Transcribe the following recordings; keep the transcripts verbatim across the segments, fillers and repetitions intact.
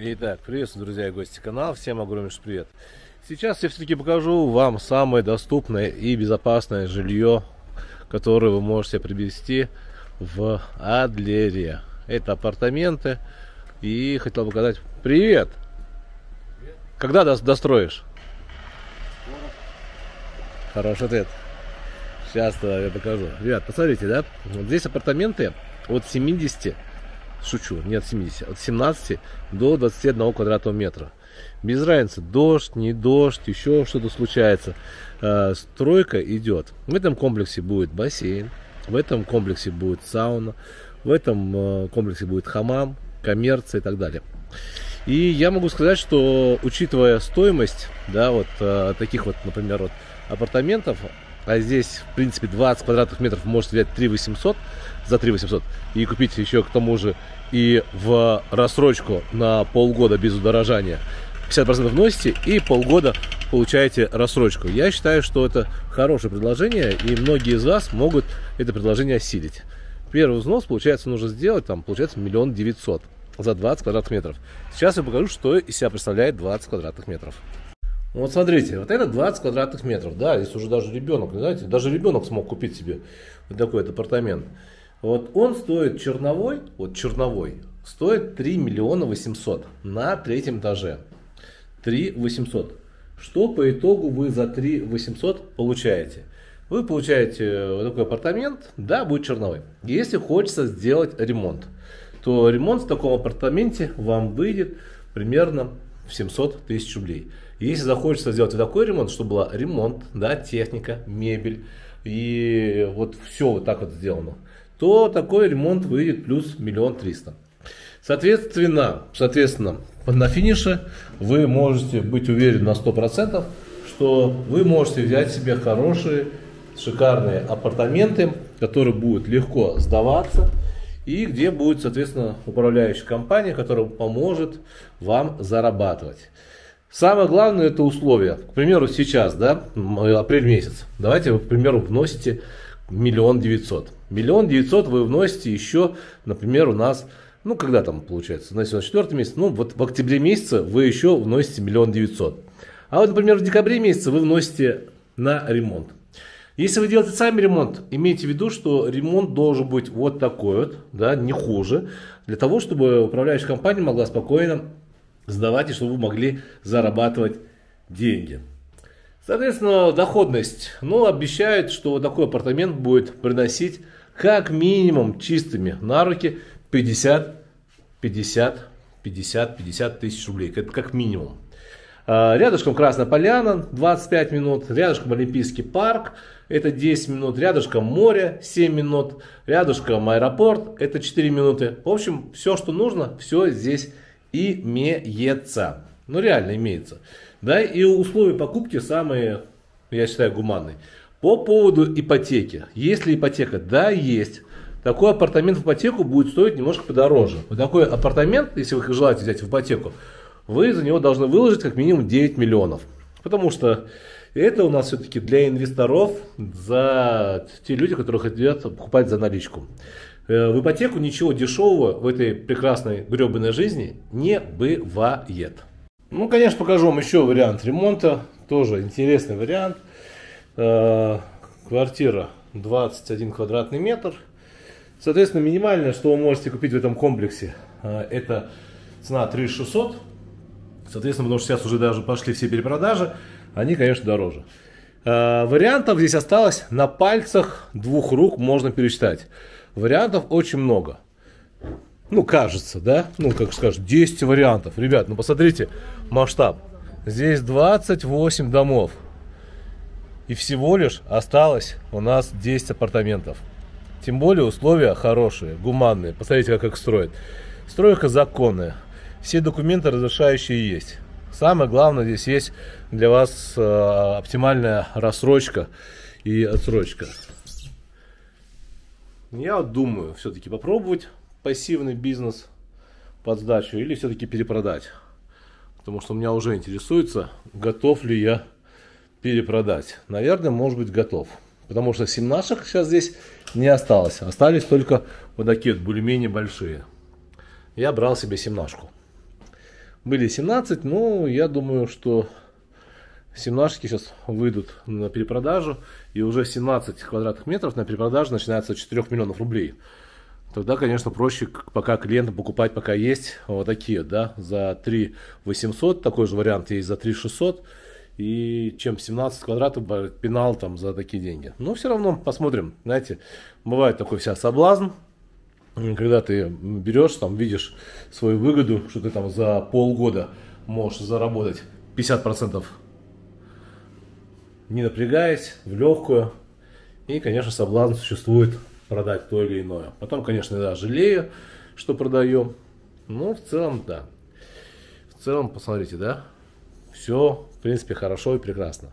Итак, приветствую, друзья и гости канала, всем огромнейший привет. Сейчас я все-таки покажу вам самое доступное и безопасное жилье, которое вы можете приобрести в Адлере. Это апартаменты, и хотел показать. Привет! Привет. Когда достроишь? Скоро. Хороший ответ. Сейчас я покажу. Ребят, посмотрите, да? Вот здесь апартаменты от семидесяти. Шучу, не от семидесяти, от семнадцати до двадцати одного квадратного метра. Без разницы, дождь, не дождь, еще что-то случается. Э, стройка идет. В этом комплексе будет бассейн, в этом комплексе будет сауна, в этом э, комплексе будет хамам, коммерция и так далее. И я могу сказать, что учитывая стоимость, да, вот э, таких вот, например, вот апартаментов, а здесь, в принципе, двадцать квадратных метров можете взять три восемьсот, за три восемьсот, и купить еще, к тому же, и в рассрочку на полгода без удорожания. пятьдесят процентов вносите и полгода получаете рассрочку. Я считаю, что это хорошее предложение, и многие из вас могут это предложение осилить. Первый взнос, получается, нужно сделать, там, получается, миллион девятьсот за двадцать квадратных метров. Сейчас я покажу, что из себя представляет двадцать квадратных метров. Вот смотрите, вот это двадцать квадратных метров, да, здесь уже даже ребенок, знаете, даже ребенок смог купить себе вот такой вот апартамент. Вот он стоит черновой, вот черновой, стоит три миллиона восемьсот на третьем этаже. три восемьсот. Что по итогу вы за три восемьсот получаете? Вы получаете вот такой апартамент, да, будет черновой. Если хочется сделать ремонт, то ремонт в таком апартаменте вам выйдет примерно в семьсот тысяч рублей. Если захочется сделать вот такой ремонт, чтобы была ремонт, да, техника, мебель и вот все вот так вот сделано, то такой ремонт выйдет плюс миллион триста. Соответственно, соответственно, на финише вы можете быть уверены на сто процентов, что вы можете взять себе хорошие, шикарные апартаменты, которые будут легко сдаваться, и где будет, соответственно, управляющая компания, которая поможет вам зарабатывать. Самое главное — это условия. К примеру, сейчас, да, апрель месяц. Давайте вы, к примеру, вносите миллион девятьсот. миллион девятьсот вы вносите еще, например, у нас, ну, когда там получается, у нас четвертый месяц, ну, вот в октябре месяце вы еще вносите миллион девятьсот. А вот, например, в декабре месяце вы вносите на ремонт. Если вы делаете сами ремонт, имейте в виду, что ремонт должен быть вот такой вот, да, не хуже, для того, чтобы управляющая компания могла спокойно сдавать и чтобы вы могли зарабатывать деньги. Соответственно, доходность. Ну, обещают, что такой апартамент будет приносить как минимум чистыми на руки пятьдесят, пятьдесят, пятьдесят, пятьдесят тысяч рублей. Это как минимум. Рядышком Красная Поляна, двадцать пять минут, рядышком Олимпийский парк, это десять минут, рядышком море, семь минут, рядышком аэропорт, это четыре минуты. В общем, все, что нужно, все здесь имеется. Ну, реально имеется. Да, и условия покупки самые, я считаю, гуманные. По поводу ипотеки. Если ипотека, да, есть. Такой апартамент в ипотеку будет стоить немножко подороже. Вот такой апартамент, если вы желаете взять в ипотеку, вы за него должны выложить как минимум девять миллионов. Потому что это у нас все-таки для инвесторов, за те люди, которые хотят покупать за наличку. В ипотеку ничего дешевого в этой прекрасной гребаной жизни не бывает. Ну, конечно, покажу вам еще вариант ремонта. Тоже интересный вариант. Квартира двадцать один квадратный метр. Соответственно, минимальное, что вы можете купить в этом комплексе, это цена три шестьсот. Соответственно, потому что сейчас уже даже пошли все перепродажи, они, конечно, дороже. Э, вариантов здесь осталось на пальцах двух рук можно пересчитать. Вариантов очень много. Ну, кажется, да? Ну, как скажешь, десять вариантов. Ребят, ну посмотрите масштаб. Здесь двадцать восемь домов. И всего лишь осталось у нас десять апартаментов. Тем более условия хорошие, гуманные. Посмотрите, как их строят. Стройка законная. Все документы разрешающие есть. Самое главное, здесь есть для вас э, оптимальная рассрочка и отсрочка. Я думаю, все-таки попробовать пассивный бизнес под сдачу или все-таки перепродать. Потому что меня уже интересуется, готов ли я перепродать. Наверное, может быть, готов. Потому что семь наших сейчас здесь не осталось. Остались только вот такие вот более-менее большие. Я брал себе семнашку. Были семнадцать, но я думаю, что семнашки сейчас выйдут на перепродажу. И уже семнадцать квадратных метров на перепродажу начинается от четырёх миллионов рублей. Тогда, конечно, проще пока клиентам покупать, пока есть вот такие, да, за три восемьсот. Такой же вариант есть за три шестьсот. И чем семнадцать квадратов пенал там за такие деньги. Но все равно посмотрим. Знаете, бывает такой вся соблазн. Когда ты берешь, там видишь свою выгоду, что ты там за полгода можешь заработать пятьдесят процентов, не напрягаясь, в легкую. И, конечно, соблазн существует продать то или иное. Потом, конечно, да, жалею, что продаем. Но в целом, да. В целом, посмотрите, да. Все, в принципе, хорошо и прекрасно.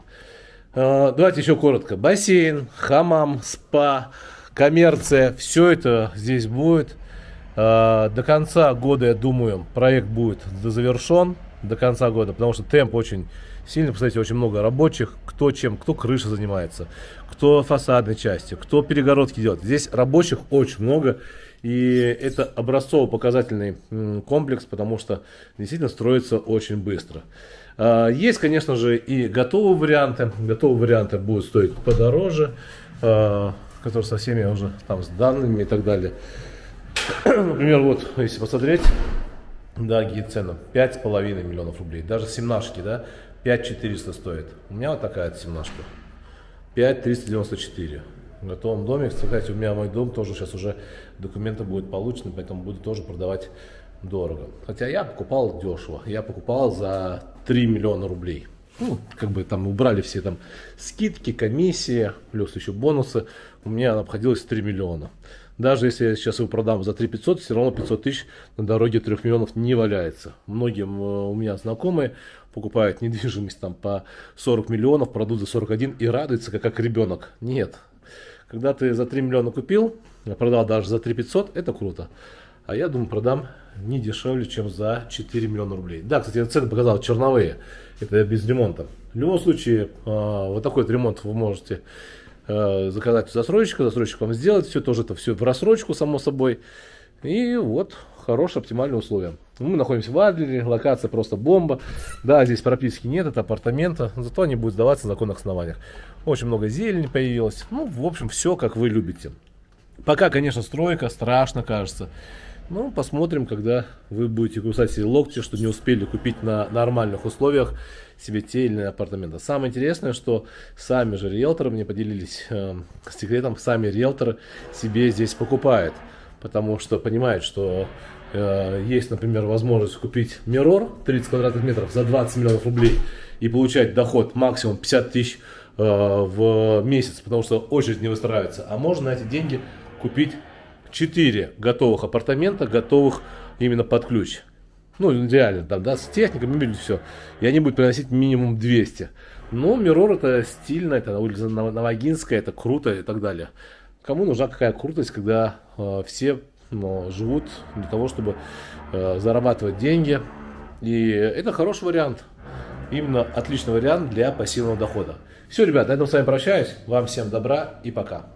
Давайте еще коротко. Бассейн, хамам, спа, коммерция. Все это здесь будет. До конца года, я думаю, проект будет завершен. До конца года, потому что темп очень сильный. Посмотрите, очень много рабочих. Кто чем, кто крышей занимается, кто фасадной частью, кто перегородки делает. Здесь рабочих очень много. И это образцово-показательный комплекс, потому что действительно строится очень быстро. Есть, конечно же, и готовые варианты. Готовые варианты будут стоить подороже, которые со всеми уже там с данными и так далее. Например, вот если посмотреть, да, гид цена пять с половиной миллионов рублей. Даже семнашки, да, пять четыреста стоит. У меня вот такая семнашка, пять триста девяносто четыре. В готовом доме, кстати, у меня мой дом тоже сейчас уже документы будут получены, поэтому буду тоже продавать дорого. Хотя я покупал дешево, я покупал за три миллиона рублей. Ну, как бы там убрали все там скидки, комиссии, плюс еще бонусы. У меня она обходилась три миллиона. Даже если я сейчас его продам за три пятьсот, все равно пятьсот тысяч на дороге трех миллионов не валяется. Многим у меня знакомые покупают недвижимость там по сорок миллионов, продают за сорок один и радуются, как, как ребенок. Нет. Когда ты за три миллиона купил, продал даже за три пятьсот, это круто. А я думаю, продам не дешевле, чем за четыре миллиона рублей. Да, кстати, я цены показал черновые. Это без ремонта. В любом случае, вот такой вот ремонт вы можете заказать у застройщика. Застройщик вам сделает все тоже, это все в рассрочку, само собой. И вот, хорошие, оптимальные условия. Мы находимся в Адлере, локация просто бомба. Да, здесь прописки нет, это апартаменты. Зато они будут сдаваться на законных основаниях. Очень много зелени появилось. Ну, в общем, все, как вы любите. Пока, конечно, стройка, страшно кажется. Ну, посмотрим, когда вы будете кусать себе локти, что не успели купить на нормальных условиях себе те или иные апартаменты. Самое интересное, что сами же риэлторы мне поделились э, секретом, сами риэлторы себе здесь покупают. Потому что понимают, что э, есть, например, возможность купить Mirror тридцать квадратных метров за двадцать миллионов рублей и получать доход максимум пятьдесят тысяч э, в месяц, потому что очередь не выстраивается. А можно на эти деньги купить четыре готовых апартамента, готовых именно под ключ. Ну, реально, там, да, с техникой, мебелью, все. И они будут приносить минимум двести. Но Mirror это стильно, это улица Новагинская, это круто и так далее. Кому нужна какая крутость, когда э, все ну, живут для того, чтобы э, зарабатывать деньги. И это хороший вариант. Именно отличный вариант для пассивного дохода. Все, ребят, на этом с вами прощаюсь. Вам всем добра и пока.